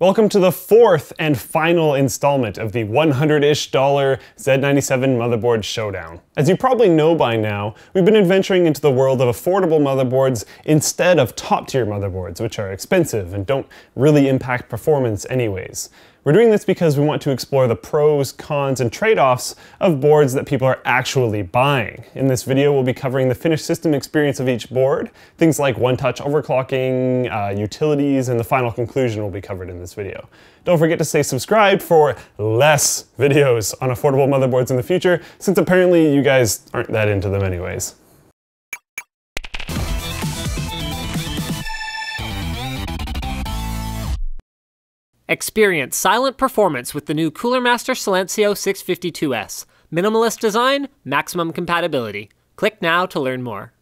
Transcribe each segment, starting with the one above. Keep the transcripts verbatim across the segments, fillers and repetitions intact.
Welcome to the fourth and final installment of the one hundred-ish dollar Z ninety-seven motherboard showdown. As you probably know by now, we've been adventuring into the world of affordable motherboards instead of top-tier motherboards, which are expensive and don't really impact performance anyways. We're doing this because we want to explore the pros, cons, and trade-offs of boards that people are actually buying. In this video, we'll be covering the finished system experience of each board, things like one-touch overclocking, uh, utilities, and the final conclusion will be covered in this video. Don't forget to stay subscribed for less videos on affordable motherboards in the future, since apparently you guys aren't that into them anyways. Experience silent performance with the new Cooler Master Silencio six fifty-two S. Minimalist design, maximum compatibility. Click now to learn more.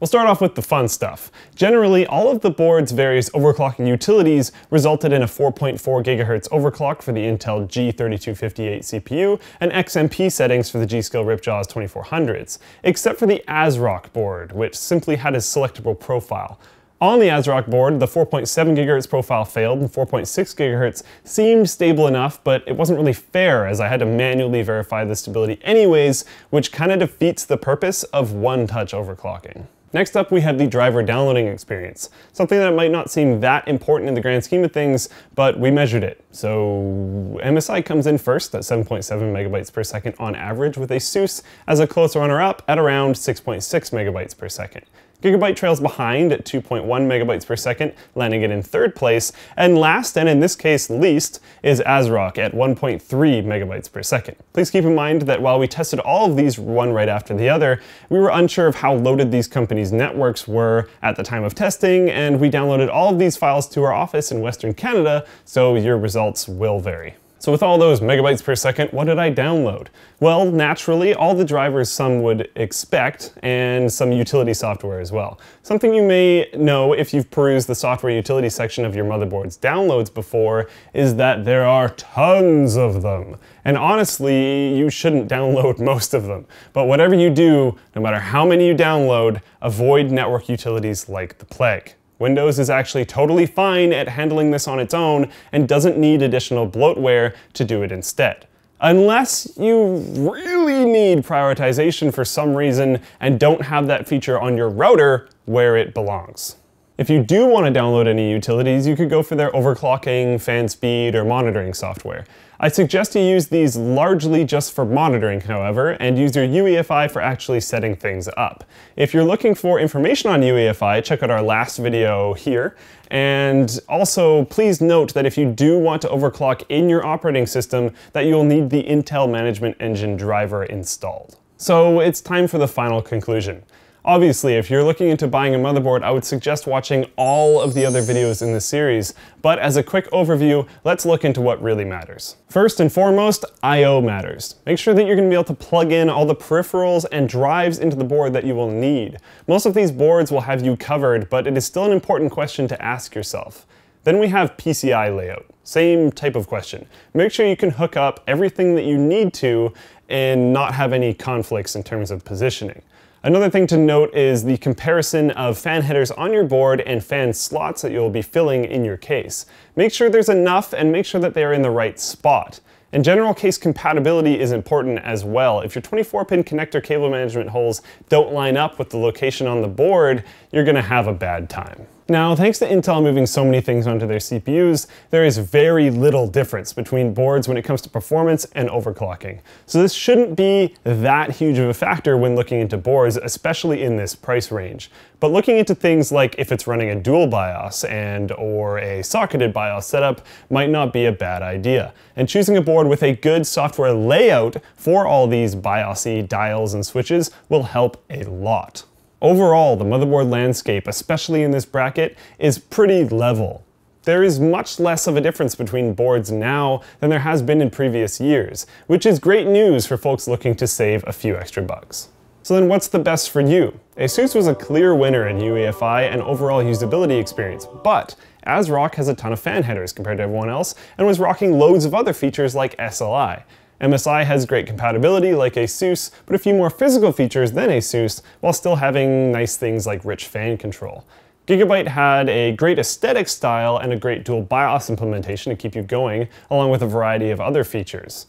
We'll start off with the fun stuff. Generally, all of the board's various overclocking utilities resulted in a four point four gigahertz overclock for the Intel G thirty-two fifty-eight C P U and X M P settings for the G-Skill RipJaws twenty-four hundreds, except for the ASRock board, which simply had a selectable profile. On the ASRock board, the four point seven gigahertz profile failed and four point six gigahertz seemed stable enough, but it wasn't really fair as I had to manually verify the stability anyways, which kind of defeats the purpose of one-touch overclocking. Next up, we have the driver downloading experience, something that might not seem that important in the grand scheme of things, but we measured it. So M S I comes in first at seven point seven megabytes per second on average, with ASUS as a close runner-up at around six point six megabytes per second. Gigabyte trails behind at two point one megabytes per second, landing it in third place, and last, and in this case least, is ASRock at one point three megabytes per second. Please keep in mind that while we tested all of these one right after the other, we were unsure of how loaded these companies' networks were at the time of testing, and we downloaded all of these files to our office in Western Canada, so your results will vary. So with all those megabytes per second, what did I download? Well, naturally, all the drivers some would expect, and some utility software as well. Something you may know if you've perused the software utility section of your motherboard's downloads before is that there are tons of them. And honestly, you shouldn't download most of them. But whatever you do, no matter how many you download, avoid network utilities like the plague. Windows is actually totally fine at handling this on its own and doesn't need additional bloatware to do it instead. Unless you really need prioritization for some reason and don't have that feature on your router where it belongs. If you do want to download any utilities, you could go for their overclocking, fan speed, or monitoring software. I suggest you use these largely just for monitoring, however, and use your U E F I for actually setting things up. If you're looking for information on U E F I, check out our last video here. And also, please note that if you do want to overclock in your operating system, that you'll need the Intel Management Engine driver installed. So it's time for the final conclusion. Obviously, if you're looking into buying a motherboard, I would suggest watching all of the other videos in this series, but as a quick overview, let's look into what really matters. First and foremost, I O matters. Make sure that you're going to be able to plug in all the peripherals and drives into the board that you will need. Most of these boards will have you covered, but it is still an important question to ask yourself. Then we have P C I layout. Same type of question. Make sure you can hook up everything that you need to and not have any conflicts in terms of positioning. Another thing to note is the comparison of fan headers on your board and fan slots that you'll be filling in your case. Make sure there's enough and make sure that they are in the right spot. And general case compatibility is important as well. If your twenty-four pin connector cable management holes don't line up with the location on the board, you're gonna have a bad time. Now, thanks to Intel moving so many things onto their C P Us, there is very little difference between boards when it comes to performance and overclocking. So this shouldn't be that huge of a factor when looking into boards, especially in this price range. But looking into things like if it's running a dual BIOS and or a socketed BIOS setup might not be a bad idea. And choosing a board with a good software layout for all these BIOS-y dials and switches will help a lot. Overall, the motherboard landscape, especially in this bracket, is pretty level. There is much less of a difference between boards now than there has been in previous years, which is great news for folks looking to save a few extra bucks. So then what's the best for you? ASUS was a clear winner in U E F I and overall usability experience, but ASRock has a ton of fan headers compared to everyone else and was rocking loads of other features like S L I. M S I has great compatibility like ASUS, but a few more physical features than ASUS, while still having nice things like rich fan control. Gigabyte had a great aesthetic style and a great dual BIOS implementation to keep you going, along with a variety of other features.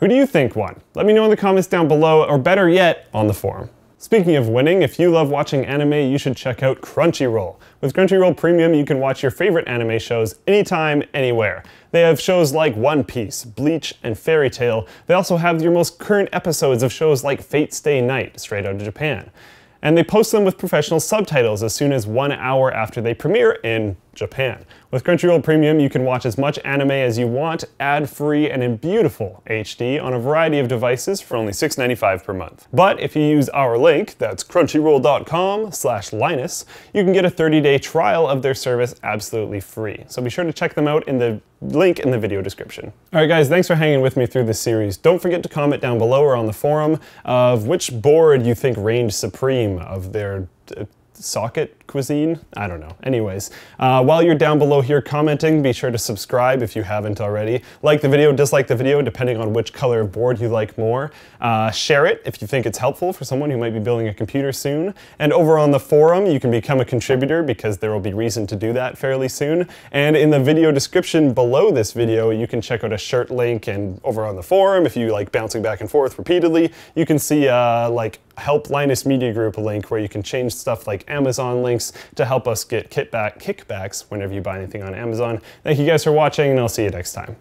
Who do you think won? Let me know in the comments down below, or better yet, on the forum. Speaking of winning, if you love watching anime, you should check out Crunchyroll. With Crunchyroll Premium, you can watch your favorite anime shows anytime, anywhere. They have shows like One Piece, Bleach, and Fairy Tail. They also have your most current episodes of shows like Fate Stay Night, straight out of Japan. And they post them with professional subtitles as soon as one hour after they premiere in Japan. With Crunchyroll Premium, you can watch as much anime as you want, ad-free and in beautiful H D on a variety of devices for only six ninety-five per month. But if you use our link, that's crunchyroll dot com slash Linus, you can get a thirty day trial of their service absolutely free. So be sure to check them out in the link in the video description. All right, guys, thanks for hanging with me through this series. Don't forget to comment down below or on the forum of which board you think reigned supreme of their uh, socket cuisine? I don't know. Anyways, uh, while you're down below here commenting, be sure to subscribe if you haven't already. Like the video, dislike the video, depending on which color of board you like more. Uh, share it if you think it's helpful for someone who might be building a computer soon. And over on the forum, you can become a contributor because there will be reason to do that fairly soon. And in the video description below this video, you can check out a shirt link, and over on the forum, if you like bouncing back and forth repeatedly, you can see uh, like Help Linus Media Group link where you can change stuff like Amazon links to help us get kickback, kickbacks whenever you buy anything on Amazon. Thank you guys for watching, and I'll see you next time.